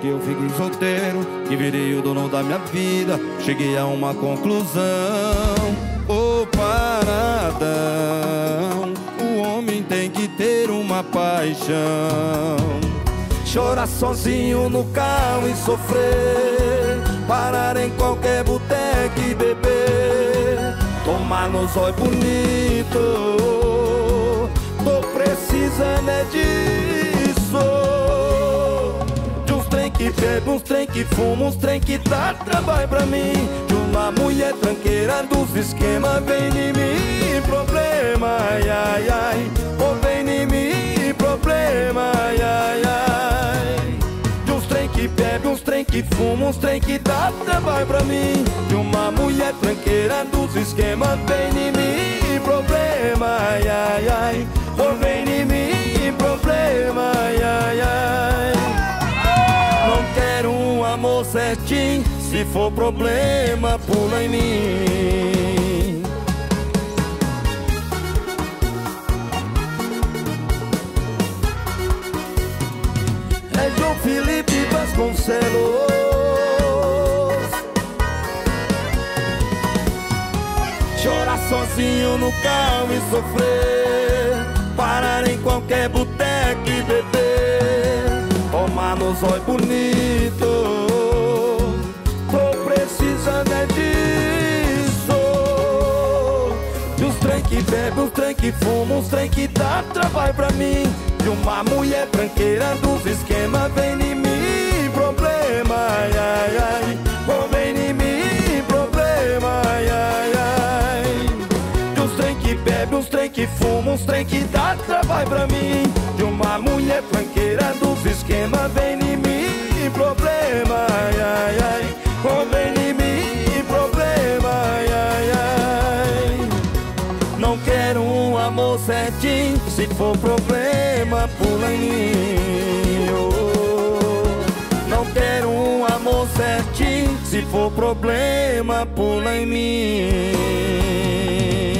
que eu fiquei solteiro, que virei o dono da minha vida. Cheguei a uma conclusão, ô paradão, o homem tem que ter uma paixão. Chorar sozinho no carro e sofrer, parar em qualquer boteca e beber, tomar no zóio bonito, tô precisando é disso. De uns trem que bebe, uns trem que fuma, uns trem que dá trabalho pra mim, de uma mulher tranqueira dos esquemas. Vem em mim, problema, ai, ai, ai, oh, vem em mim, problema, ai, ai, ai. De uns trem que bebe, uns trem que fuma, uns trem que dá trabalho pra mim, de uma mulher tranqueira dos esquemas. Vem em mim, problema, ai, ai, ai, oh, vem em mim, problema, ai, ai, ai. Não quero um amor certinho, se for problema, pula em mim. É João Felipe Vasconcelos. Chorar sozinho no carro e sofrer, parar em qualquer boteca e beber, tomar no zóio bonito, é disso. De uns trem que bebe, uns trem que fuma, uns trem que dá trabalho pra mim, de uma mulher branqueira dos esquemas. Vem em mim, problema, ai, ai, ai, oh, vem em mim, problema, ai, ai, ai. De uns trem que bebe, uns trem que fuma, uns trem que dá trabalho pra mim, de uma mulher branqueira dos esquemas. Vem em mim, problema, ai, ai, ai, oh, vem em mim, problema, ai, ai, ai. Não quero um amor certinho, se for problema, pula em mim, oh. Não quero um amor certinho, se for problema, pula em mim.